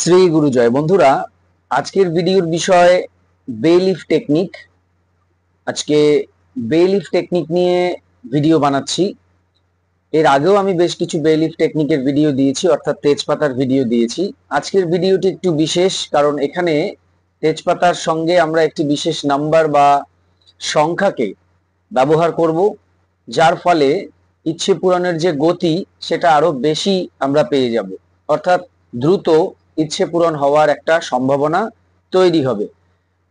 শ্রী গুরুজয়। বন্ধুরা, আজকের ভিডিওর বিষয় বে লিফ টেকনিক। আজকে বে লিফ টেকনিক নিয়ে ভিডিও বানাচ্ছি। এর আগেও আমি বেশ কিছু বে লিফ টেকনিকের ভিডিও দিয়েছি, অর্থাৎ তেজপাতার ভিডিও দিয়েছি। আজকের ভিডিওটি একটু বিশেষ, কারণ এখানে তেজপাতার সঙ্গে আমরা একটি বিশেষ নাম্বার বা সংখ্যাকে ব্যবহার করব, যার ফলে ইচ্ছে পূরণের যে গতি সেটা আরো বেশি আমরা পেয়ে যাব, অর্থাৎ দ্রুত ইচ্ছে পূরণ হওয়ার একটা সম্ভাবনা তৈরি হবে।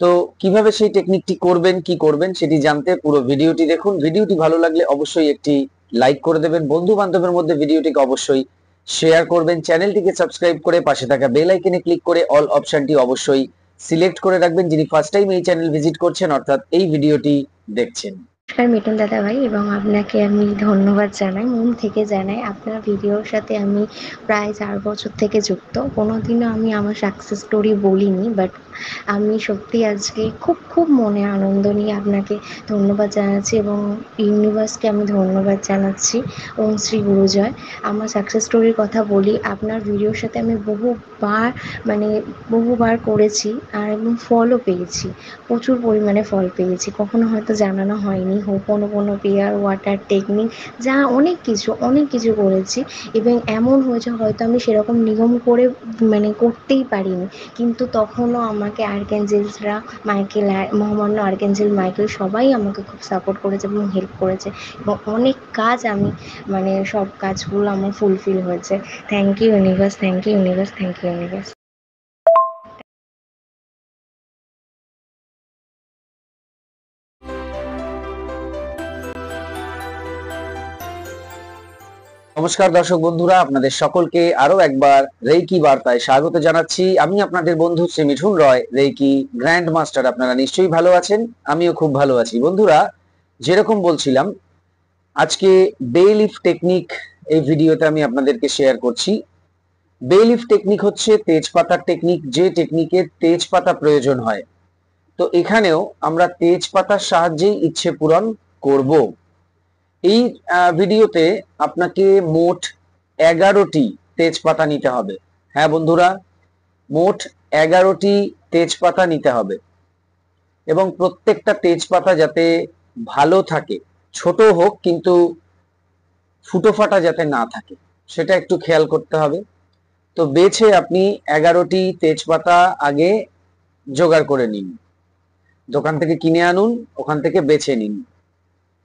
তো কিভাবে সেই টেকনিকটি করবেন, কি করবেন সেটি জানতে পুরো ভিডিওটি দেখুন। ভিডিওটি ভালো লাগলে অবশ্যই একটি লাইক করে দেবেন, বন্ধু বান্ধবের মধ্যে ভিডিওটিকে অবশ্যই শেয়ার করবেন, চ্যানেলটিকে সাবস্ক্রাইব করে পাশে থাকা বেল আইকনে ক্লিক করে অল অপশনটি অবশ্যই সিলেক্ট করে রাখবেন যিনি ফার্স্ট টাইম এই চ্যানেল ভিজিট করছেন, অর্থাৎ এই ভিডিওটি দেখছেন। নমস্কার মিঠুন দাদা ভাই, এবং আপনাকে আমি ধন্যবাদ জানাই, মন থেকে জানাই। আপনার ভিডিওর সাথে আমি প্রায় 4 বছর থেকে যুক্ত। কোনোদিনও আমি আমার সাকসেস স্টোরি বলিনি, বাট আমি সত্যি আজকে খুব খুব মনে আনন্দ নিয়ে আপনাকে ধন্যবাদ জানাচ্ছি এবং ইউনিভার্সকে আমি ধন্যবাদ জানাচ্ছি। ওম শ্রী গুরুজয়। আমার সাকসেস স্টোরির কথা বলি, আপনার ভিডিওর সাথে আমি বহুবার করেছি আর এবং ফলও পেয়েছি, প্রচুর পরিমাণে ফল পেয়েছি। কখনো হয়তো জানানো হয়নি হোপোনোপোনো, ওয়াটার টেকনিক, যা অনেক কিছু করেছি, এবং এমন হয়েছে হয়তো আমি সেরকম নিয়ম করে করতেই পারিনি, কিন্তু তখনও আমাকে আর্কেঞ্জেলসরা, মাইকেল, মহামান্য আর্কেঞ্জেল মাইকেল, সবাই আমাকে খুব সাপোর্ট করেছে এবং হেল্প করেছে, এবং অনেক কাজ আমি সব কাজগুলো আমার ফুলফিল হয়েছে। Thank you universe, thank you universe, thank you universe. নমস্কার দর্শক বন্ধুরা, আপনাদের সকলকে আরো একবার রেইকি বার্তায় স্বাগত জানাচ্ছি। আমি আপনাদের বন্ধু Shri Mithun Roy, reiki grand master. আপনারা নিশ্চয়ই ভালো আছেন, আমিও খুব ভালো আছি। বন্ধুরা, যেরকম বলছিলাম, আজকে বে লিফ টেকনিক এই ভিডিওতে আমি আপনাদেরকে শেয়ার করছি। বে লিফ টেকনিক হচ্ছে তেজপাতার টেকনিক, যে টেকনিকে তেজপাতা প্রয়োজন হয়। তো এখানেও আমরা তেজপাতার সাহায্যেই ইচ্ছে পূরণ করব। এই ভিডিওতে আপনাকে মোট 11টি তেজপাতা নিতে হবে। হ্যাঁ বন্ধুরা, মোট 11টি তেজপাতা নিতে হবে, এবং প্রত্যেকটা তেজপাতা যাতে ভালো থাকে, ছোট হোক কিন্তু ফুটোফাটা যাতে না থাকে, সেটা একটু খেয়াল করতে হবে। তো বেছে আপনি 11টি তেজপাতা আগে জোগাড় করে নিন, দোকান থেকে কিনে আনুন, ওখান থেকে বেছে নিন,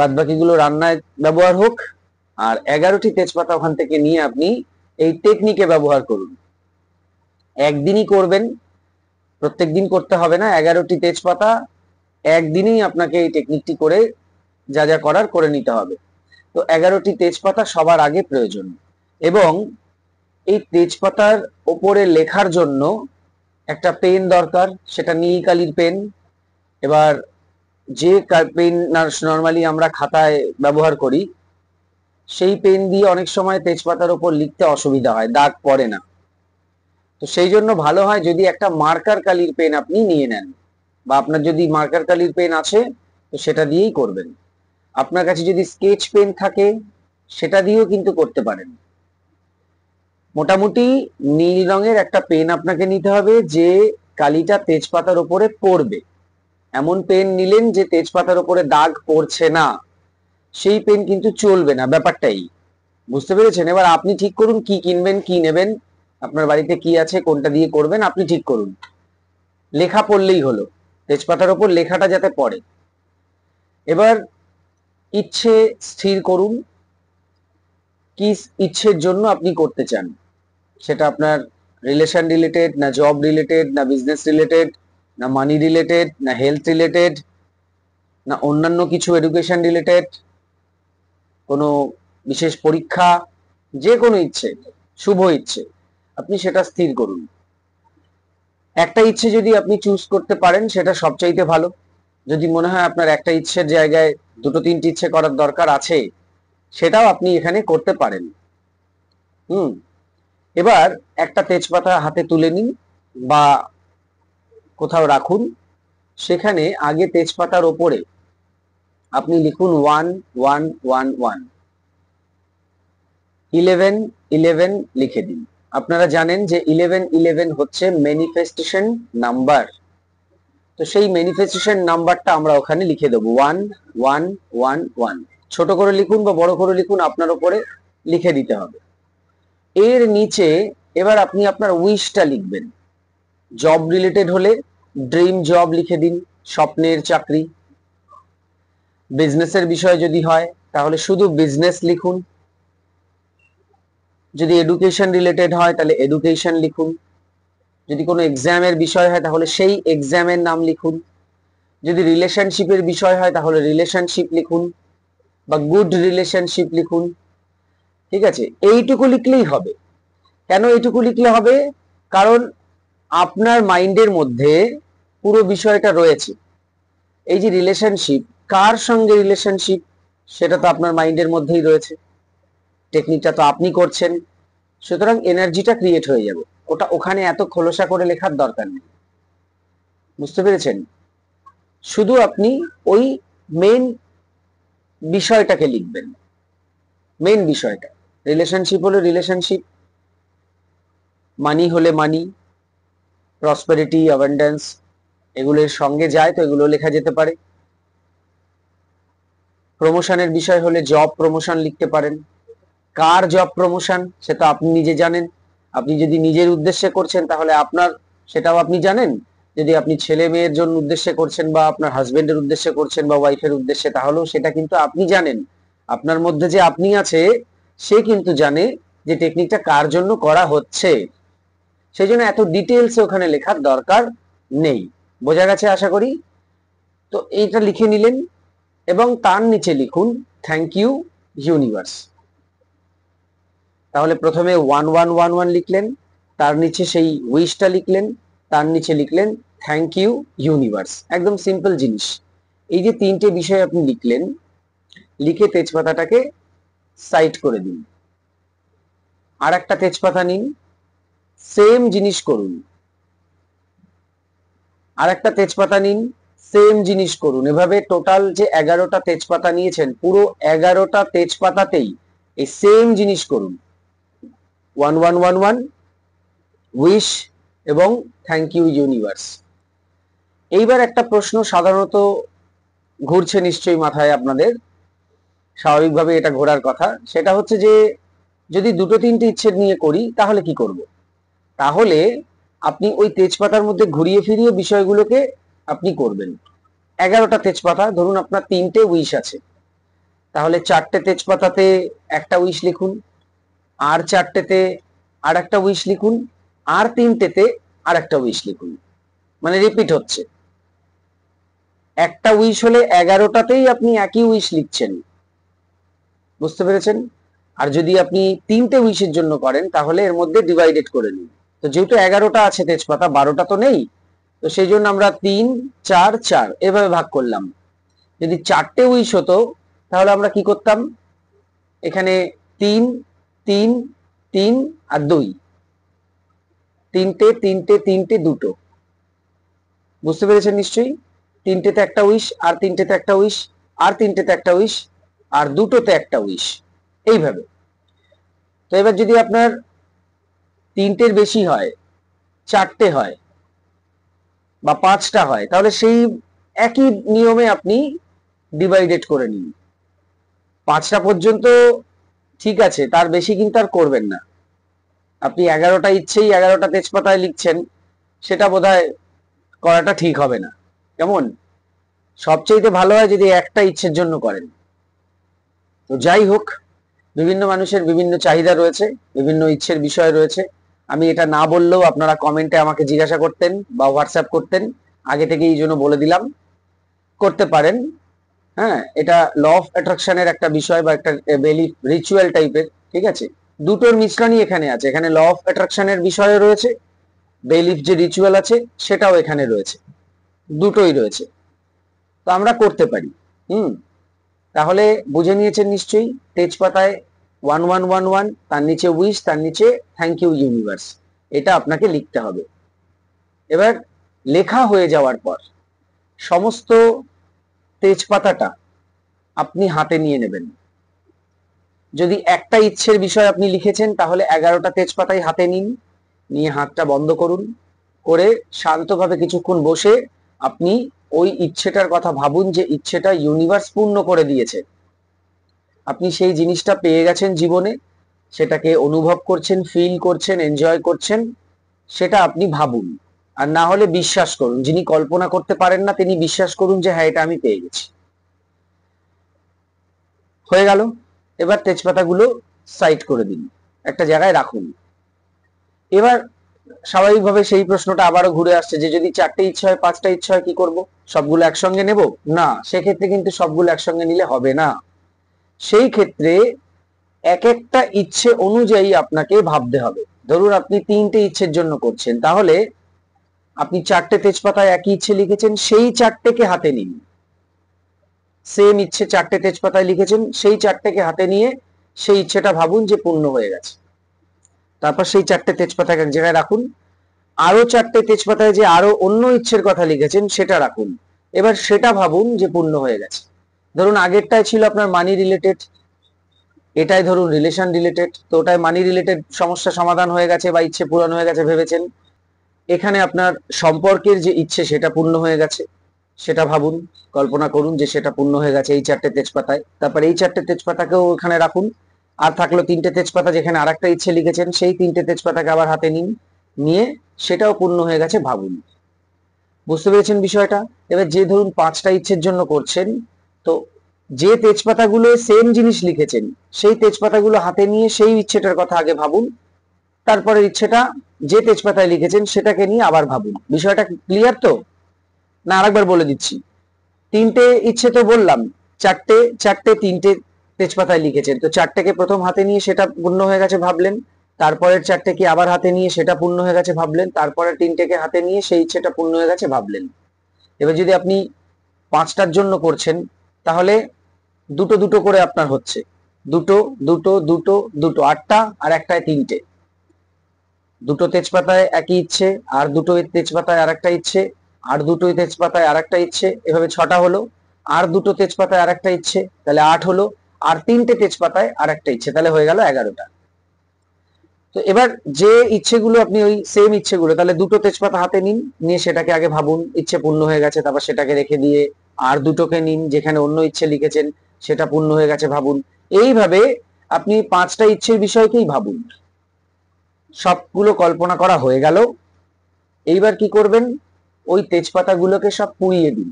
বাদবাকিগুলো রান্নায় ব্যবহার হোক। আর 11টি তেজপাতা ওখান থেকে নিয়ে আপনি এই টেকনিকে ব্যবহার করুন। একদিনই করবেন, প্রত্যেকদিন করতে হবে না। 11টি তেজপাতা একদিনেই আপনাকে এই টেকনিকটি করে যা যা করার করে নিতে হবে। তো 11টি তেজপাতা সবার আগে প্রয়োজন, এবং এই তেজপাতার ওপরে লেখার জন্য একটা পেন দরকার, সেটা নীল কালির পেন। এবার যে পেন নর্মালি আমরা খাতায় ব্যবহার করি, সেই পেন দিয়ে অনেক সময় তেজপাতার ওপর লিখতে অসুবিধা হয়, দাগ পড়ে না। তো সেই জন্য ভালো হয় যদি একটা মার্কার কালির পেন আপনি নিয়ে নেন, বা আপনার যদি মার্কার কালির পেন আছে তো সেটা দিয়েই করবেন। আপনার কাছে যদি স্কেচ পেন থাকে সেটা দিয়েও কিন্তু করতে পারেন। মোটামুটি নীল রঙের একটা পেন আপনাকে নিতে হবে, যে কালিটা তেজপাতার ওপরে পড়বে। এমন পেন নিলেন যে তেজপাতার উপরে দাগ পড়ছে না, সেই পেন কিন্তু চলবে না, ব্যাপারটাই বুঝতে পেরেছেন। এবার আপনি ঠিক করুন কি কিনবেন, কি নেবেন, আপনার বাড়িতে কি আছে, কোনটা দিয়ে করবেন আপনি ঠিক করুন। লেখা পড়লেই হলো, তেজপাতার উপর লেখাটা যাতে পড়ে। এবার ইচ্ছে স্থির করুন, কি ইচ্ছের জন্য আপনি করতে চান, সেটা আপনার রিলেশন রিলেটেড, না জব রিলেটেড, না বিজনেস রিলেটেড, না মানি রিলেটেড, না হেলথ রিলেটেড, না অন্যান্য কিছু এডুকেশন রিলেটেড, কোনো বিশেষ পরীক্ষা, যে কোনো ইচ্ছে, শুভ ইচ্ছে, আপনি সেটা স্থির করুন। একটা ইচ্ছে যদি আপনি চুজ করতে পারেন সেটা সবচাইতে ভালো। যদি মনে হয় আপনার একটা ইচ্ছের জায়গায় 2-3টি ইচ্ছে করার দরকার আছে, সেটাও আপনি এখানে করতে পারেন। এবার একটা তেজপাতা হাতে তুলে নিন বা কোথাও রাখুন, সেখানে আগে তেজপাতার ওপরে আপনি লিখুন 1111, 1111 লিখে দিন। আপনারা জানেন যে 1111 হচ্ছে ম্যানিফেস্টেশন নাম্বার। তো সেই ম্যানিফেস্টেশন নাম্বারটা আমরা ওখানে লিখে দেব 1111। ছোট করে লিখুন বা বড় করে লিখুন, আপনার উপরে লিখে দিতে হবে। এর নিচে এবার আপনি আপনার উইশটা লিখবেন। জব রিলেটেড হলে ড্রিম জব লিখে দিন, স্বপ্নের চাকরি। বিজনেসের বিষয় যদি হয় তাহলে শুধু বিজনেস লিখুন। যদি এডুকেশন রিলেটেড হয় তাহলে এডুকেশন লিখুন। যদি কোনো এক্সামের বিষয় হয় তাহলে সেই এক্সামের নাম লিখুন। যদি রিলেশনশিপের বিষয় হয় তাহলে রিলেশনশিপ লিখুন বা গুড রিলেশনশিপ লিখুন। ঠিক আছে, এইটুকু লিখলেই হবে। কেন এইটুকু লিখলে হবে? কারণ আপনার মাইন্ডের মধ্যে পুরো বিষয়টা রয়েছে। এই যে রিলেশনশিপ, কার সঙ্গে রিলেশনশিপ সেটা তো আপনার মাইন্ডের মধ্যেই রয়েছে, টেকনিকটা তো আপনি করছেন, সুতরাং এনার্জিটা ক্রিয়েট হয়ে যাবে। ওটা ওখানে এত খোলসা করে লেখার দরকার নেই, বুঝতে পেরেছেন? শুধু আপনি ওই মেইন বিষয়টাকে লিখবেন। মেইন বিষয়টা রিলেশনশিপ হলে রিলেশনশিপ, মানি হলে মানি, প্রসপেরিটি, অ্যাবান্ডেন্স এগুলোর সঙ্গে যায় তো এগুলো লেখা যেতে পারে। প্রমোশনের বিষয় হলে জব প্রমোশন লিখতে পারেন। কার জব প্রমোশন সেটা আপনি নিজে জানেন। আপনি যদি নিজের উদ্দেশ্যে করছেন তাহলে আপনার সেটাও আপনি জানেন। যদি আপনি ছেলে মেয়ের জন্য উদ্দেশ্যে করছেন বা আপনার হাজবেন্ডের উদ্দেশ্যে করছেন বা ওয়াইফের উদ্দেশ্যে, তাহলেও সেটা কিন্তু আপনি জানেন। আপনার মধ্যে যে আপনি আছে সে কিন্তু জানে যে টেকনিকটা কার জন্য করা হচ্ছে। সেই জন্য এত ডিটেলস ওখানে লেখার দরকার নেই। বোঝা গেছে আশা করি? তো এইটা লিখে নিলেন এবং তার নিচে লিখুন থ্যাংক ইউ ইউনিভার্স। তাহলে প্রথমে 1111 লিখলেন, তার নিচে সেই উইশটা লিখলেন, তার নিচে লিখলেন থ্যাংক ইউ ইউনিভার্স। একদম সিম্পল জিনিস। এই যে তিনটে বিষয় আপনি লিখলেন, লিখে তেজপাতাটাকে সাইড করে দিন। আর একটা তেজপাতা নিন, সেম জিনিস করুন। আর একটা তেজপাতা নিন, সেম জিনিস করুন। এভাবে টোটাল যে 11টা তেজপাতা নিয়েছেন, পুরো 11টা তেজপাতাতেই এই সেম জিনিস করুন। 1111, উইশ এবং থ্যাংক ইউ ইউনিভার্স। এইবার একটা প্রশ্ন সাধারণত ঘুরছে নিশ্চয়ই মাথায় আপনাদের, স্বাভাবিকভাবে এটা ঘোরার কথা। সেটা হচ্ছে যে যদি দুটো তিনটে ইচ্ছে নিয়ে করি তাহলে কি করব? তাহলে আপনি ওই তেজপাতার মধ্যে ঘুরিয়ে ফিরিয়ে বিষয়গুলোকে আপনি করবেন। 11টা তেজপাতা, ধরুন আপনার 3টে উইশ আছে, তাহলে 4টে তেজপাতাতে একটা উইশ লিখুন, আর 4টেতে আর একটা উইশ লিখুন, আর 3টেতে আর একটা উইশ লিখুন। মানে রিপিট হচ্ছে। একটা উইশ হলে 11টাতেই আপনি একই উইশ লিখছেন, বুঝতে পেরেছেন? আর যদি আপনি 3টে উইশের জন্য করেন তাহলে এর মধ্যে ডিভাইডেড করে নিন। তো যেহেতু 11টা আছে তেজপাতা, 12টা তো নেই, তো সেই জন্য আমরা 3, 4, 4 এভাবে ভাগ করলাম। যদি 4টে উইশ হতো তাহলে আমরা কি করতাম? এখানে 3, 3, 3 আর 2, 3টে 3টে 3টে 2টো, বুঝতে পেরেছেন নিশ্চয়ই? 3টেতে একটা উইশ, আর 3টেতে একটা উইশ, আর 3টেতে একটা উইশ, আর 2টোতে একটা উইশ, এইভাবে। তো এবার যদি আপনার 3টের বেশি হয়, 4টে হয় বা 5টা হয়, তাহলে সেই একই নিয়মে আপনি ডিভাইডেড করে নিন। 5টা পর্যন্ত ঠিক আছে, তার বেশি কিন্তু আর করবেন না। আপনি 11টা ইচ্ছেই 11টা তেজপাতায় লিখছেন, সেটা বোধহয় করাটা ঠিক হবে না। কেমন? সবচেয়ে ভালো হয় যদি একটা ইচ্ছের জন্য করেন। তো যাই হোক, বিভিন্ন মানুষের বিভিন্ন চাহিদা রয়েছে, বিভিন্ন ইচ্ছের বিষয় রয়েছে। আমি এটা না বললেও আপনারা কমেন্টে আমাকে জিজ্ঞাসা করতেন বা হোয়াটসঅ্যাপ করতেন, আগে থেকে এই জন্য বলে দিলাম, করতে পারেন। হ্যাঁ, এটা ল অফ অ্যাট্রাকশনের একটা বিষয় বা একটা বেলি রিচুয়াল টাইপের, ঠিক আছে? দুটোর মিশ্রণই এখানে আছে। এখানে ল অফ অ্যাট্রাকশনের বিষয় রয়েছে, বিলিফ যে রিচুয়াল আছে সেটাও এখানে রয়েছে, দুটোই রয়েছে। তো আমরা করতে পারি। তাহলে বুঝে নিয়েছেন নিশ্চয়ই, তেজপাতায় 1111, তার নিচে উইশ, তার নিচে থ্যাংক ইউ ইউনিভার্স, এটা আপনাকে লিখতে হবে। এবার লেখা হয়ে যাওয়ার পর সমস্ত তেজপাতাটা আপনি হাতে নিয়ে নেবেন। যদি একটা ইচ্ছের বিষয় আপনি লিখেছেন তাহলে ১১টা তেজপাতাই হাতে নিন, নিয়ে হাতটা বন্ধ করুন, করে শান্তভাবে কিছুক্ষণ বসে আপনি ওই ইচ্ছেটার কথা ভাবুন যে ইচ্ছেটা ইউনিভার্স পূর্ণ করে দিয়েছে। আপনি সেই জিনিসটা পেয়ে গেছেন জীবনে, সেটাকে অনুভব করছেন, ফিল করছেন, এনজয় করছেন, সেটা আপনি ভাবুন। আর না হলে বিশ্বাস করুন, যিনি কল্পনা করতে পারেন না তিনি বিশ্বাস করুন যে হ্যাঁ এটা আমি পেয়ে গেছি। হয়ে গেল। এবার তেজপাতাগুলো সাইড করে দিন, একটা জায়গায় রাখুন। এবার স্বাভাবিকভাবে সেই প্রশ্নটা আবারও ঘুরে আসছে যে যদি 4টে ইচ্ছা হয়, 5টা ইচ্ছা হয়, কি করব? সবগুলো একসঙ্গে নেব? না, সেক্ষেত্রে কিন্তু সবগুলো একসঙ্গে নিলে হবে না। সেই ক্ষেত্রে এক একটা ইচ্ছে অনুযায়ী আপনাকে ভাবতে হবে। ধরুন আপনি 3টে ইচ্ছের জন্য করছেন, তাহলে আপনি 4টে তেজপাতায় একই ইচ্ছে লিখেছেন, সেই 4টেকে হাতে নিন। সেম ইচ্ছে 4টে তেজপাতায় লিখেছেন, সেই 4টেকে হাতে নিয়ে সেই ইচ্ছেটা ভাবুন যে পূর্ণ হয়ে গেছে। তারপর সেই 4টে তেজপাতাকে এক জায়গায় রাখুন। আরো 4টে তেজপাতায় যে আরো অন্য ইচ্ছের কথা লিখেছেন সেটা রাখুন। এবার সেটা ভাবুন যে পূর্ণ হয়ে গেছে। ধরুন আগেরটাই ছিল আপনার মানি রিলেটেড, এটাই ধরুন রিলেশন রিলেটেড, তো ওটাই মানি রিলেটেড সমস্যা সমাধান হয়ে গেছে বা ইচ্ছে পূরণ হয়ে গেছে ভেবেছেন। এখানে আপনার সম্পর্কের যে ইচ্ছে সেটা পূর্ণ হয়ে গেছে, সেটা ভাবুন, কল্পনা করুন যে সেটা পূর্ণ হয়ে গেছে এই 4টে তেজপাতায়। তারপর এই 4টে তেজপাতাকেও এখানে রাখুন। আর থাকলো 3টে তেজপাতা যেখানে আর একটা ইচ্ছে লিখেছেন, সেই 3টে তেজপাতাকে আবার হাতে নিন, নিয়ে সেটাও পূর্ণ হয়ে গেছে ভাবুন। বুঝতে পেরেছেন বিষয়টা? এবার যে ধরুন 5টা ইচ্ছের জন্য করছেন, তো যে তেজপাতাগুলো সেম জিনিস লিখেছেন সেই তেজপাতাগুলো হাতে নিয়ে সেই ইচ্ছেটার কথা আগে ভাবুন, তারপরে ইচ্ছেটা যে তেজপাতায় লিখেছেন সেটাকে নিয়ে আবার ভাবুন। বিষয়টা ক্লিয়ার তো? না আরেকবার বলে দিচ্ছি। 3টে ইচ্ছে তো বললাম, 4টে 3টে তেজপাতায় লিখেছেন, তো 4টেকে প্রথম হাতে নিয়ে সেটা পূর্ণ হয়ে গেছে ভাবলেন, তারপরের 4টেকে আবার হাতে নিয়ে সেটা পূর্ণ হয়ে গেছে ভাবলেন, তারপরে 3টেকে হাতে নিয়ে সেই ইচ্ছেটা পূর্ণ হয়ে গেছে ভাবলেন। এবার যদি আপনি 5টার জন্য করছেন তাহলে দুটো দুটো করে আপনার হচ্ছে, দুটো দুটো দুটো দুটো 8টা আর একটায় 3টে, দুটো তেজপাতায় একই ইচ্ছে, আর দুটো তেজপাতায় আর একটা ইচ্ছে, আর দুটো তেজপাতায় আর একটা ইচ্ছে, এভাবে 6টা হলো। আর দুটো তেজপাতায় আর একটা ইচ্ছে, তাহলে 8 হলো। আর 3টে তেজপাতায় আর একটা ইচ্ছে, তাহলে হয়ে গেল 11টা। তো এবার যে ইচ্ছেগুলো আপনি ওই সেম ইচ্ছেগুলো, তাহলে দুটো তেজপাতা হাতে নিন, নিয়ে সেটাকে আগে ভাবুন ইচ্ছে পূর্ণ হয়ে গেছে, তারপর সেটাকে রেখে দিয়ে আর 2টোকে নিন যেখানে অন্য ইচ্ছে লিখেছেন সেটা পূর্ণ হয়ে গেছে ভাবুন। এইভাবে আপনি 5টা ইচ্ছের বিষয়কেই ভাবুন। সবগুলো কল্পনা করা হয়ে গেল। এইবার কি করবেন? ওই তেজপাতাগুলোকে সব পুড়িয়ে দিন।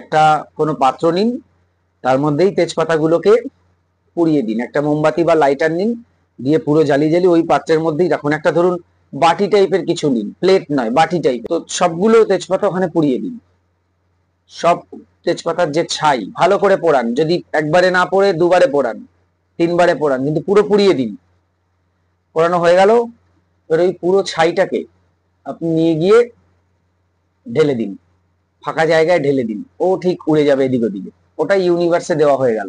একটা কোনো পাত্র নিন, তার মধ্যেই তেজপাতাগুলোকে পুড়িয়ে দিন। একটা মোমবাতি বা লাইটার নিন, দিয়ে পুরো জ্বালিয়ে জ্বালিয়ে ওই পাত্রের মধ্যেই রাখুন। একটা ধরুন বাটি টাইপের কিছু নিন, প্লেট নয়, বাটি টাইপ, তো সবগুলো তেজপাতা ওখানে পুড়িয়ে দিন। সব তেজপাতার যে ছাই ভালো করে পোড়ান, যদি একবারে না পোড়ে দুবারে পোড়ান, 3বারে পোড়ান, কিন্তু পুরো পুড়িয়ে দিন। পোড়ানো হয়ে গেল। এবার ওই পুরো ছাইটাকে আপনি নিয়ে গিয়ে ঢেলে দিন, ফাঁকা জায়গায় ঢেলে দিন, ও ঠিক উড়ে যাবে এদিক ওদিকে। ওটা ইউনিভার্সে দেওয়া হয়ে গেল।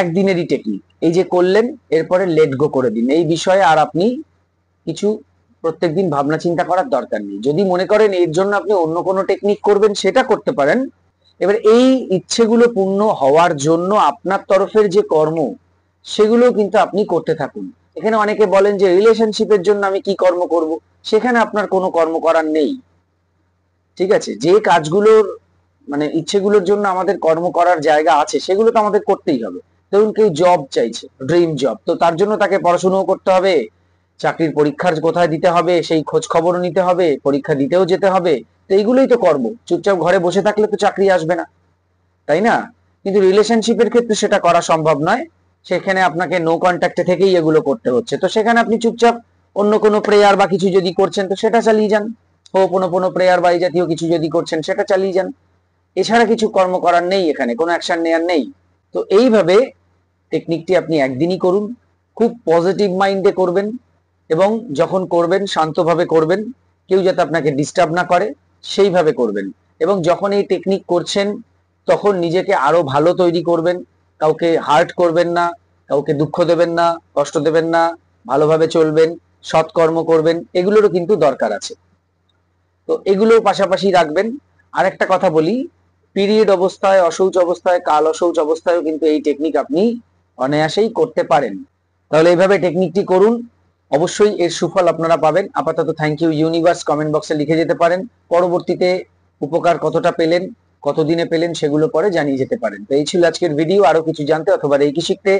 একদিনেরই টেকনিক। এই যে করলেন, এরপরে লেট গো করে দিন। এই বিষয়ে আর আপনি কিছু প্রত্যেকদিন ভাবনা চিন্তা করার দরকার নেই। যদি মনে করেন এর জন্য আপনি অন্য কোনো টেকনিক করবেন, সেটা করতে পারেন। এবার এই ইচ্ছেগুলো পূর্ণ হওয়ার জন্য আপনার তরফের যে কর্ম, সেগুলো কিন্তু আপনি করতে থাকুন। এখানে অনেকে বলেন যে রিলেশনশিপের জন্য আমি কি কর্ম করব, সেখানে আপনার কোনো কর্ম করার নেই। ঠিক আছে? যে কাজগুলোর মানে ইচ্ছেগুলোর জন্য আমাদের কর্ম করার জায়গা আছে, সেগুলো তো আমাদের করতেই হবে। ধরুন কেউ জব চাইছে, ড্রিম জব, তো তার জন্য তাকে পড়াশোনাও করতে হবে, চাকরির পরীক্ষার কোথায় দিতে হবে সেই খোঁজ খবরও নিতে হবে, পরীক্ষা দিতেও যেতে হবে। তো এইগুলোই তো কর্ম। চুপচাপ ঘরে বসে থাকলে তো চাকরি আসবে না, তাই না? কিন্তু রিলেশনশিপের ক্ষেত্রে সেটা করা সম্ভব নয়, সেখানে আপনাকে নো কন্ট্যাক্টে থেকেই এগুলো করতে হচ্ছে। তো সেখানে আপনি চুপচাপ অন্য কোনো প্রেয়ার বা কিছু যদি করছেন তো সেটা চালিয়ে যান, কোনো প্রেয়ার বা এই জাতীয় কিছু যদি করছেন সেটা চালিয়ে যান। এছাড়া কিছু কর্ম করার নেই, এখানে কোনো অ্যাকশন নেওয়ার নেই। তো এইভাবে টেকনিকটি আপনি একদিনই করুন, খুব পজিটিভ মাইন্ডে করবেন, এবং যখন করবেন শান্তভাবে করবেন, কেউ যাতে আপনাকে ডিস্টার্ব না করে সেইভাবে করবেন। এবং যখন এই টেকনিক করছেন তখন নিজেকে আরো ভালো তৈরি করবেন, কাউকে হার্ট করবেন না, কাউকে দুঃখ দেবেন না, কষ্ট দেবেন না, ভালোভাবে চলবেন, সৎকর্ম করবেন, এগুলোরও কিন্তু দরকার আছে। তো এগুলোর পাশাপাশি রাখবেন। আর একটা কথা বলি, পিরিয়ড অবস্থায়, অশৌচ অবস্থায়, কাল অশৌচ অবস্থায়ও কিন্তু এই টেকনিক আপনি অনায়াসেই করতে পারেন। তাহলে এইভাবে টেকনিকটি করুন, অবশ্যই এর সুফল আপনারা পাবেন। আপাতত থ্যাংক ইউ ইউনিভার্স কমেন্ট বক্সে লিখে যেতে পারেন। পরবর্তীতে উপকার কতটা পেলেন, কতদিনে পেলেন সেগুলো পরে জানিয়ে যেতে পারেন। তো এই ছিল আজকের ভিডিও। আরো কিছু জানতে অথবা এই কি শিখতে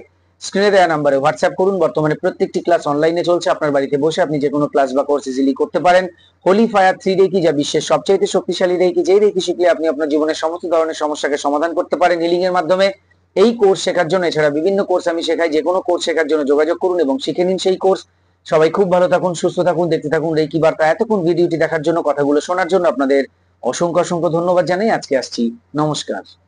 স্ক্রিনে দেওয়া নাম্বারে হোয়াটসঅ্যাপ করুন। বর্তমানে প্রত্যেকটি ক্লাস অনলাইনে চলছে, আপনার বাড়িতে বসে আপনি যে কোনো ক্লাস বা কোর্স ইজিলি করতে পারেন। হোলি ফায়ার 3 রেকি, যা বিশ্বের সবচেয়ে শক্তিশালী রেকি, যেই রেকি শিখলে আপনি আপনার জীবনের সমস্ত ধরনের সমস্যাকে সমাধান করতে পারেন হিলিং এর মাধ্যমে। এই কোর্স শেখার জন্য, এছাড়া বিভিন্ন কোর্স আমি শেখাই, যে কোনো কোর্স শেখার জন্য যোগাযোগ করুন এবং শিখে নিন সেই কোর্স। সবাই খুব ভালো থাকুন, সুস্থ থাকুন, দেখতে থাকুন রেকি বার্তা। এতক্ষণ ভিডিওটি দেখার জন্য, কথাগুলো শোনার জন্য আপনাদের অসংখ্য ধন্যবাদ জানাই। আজকে আসছি, নমস্কার।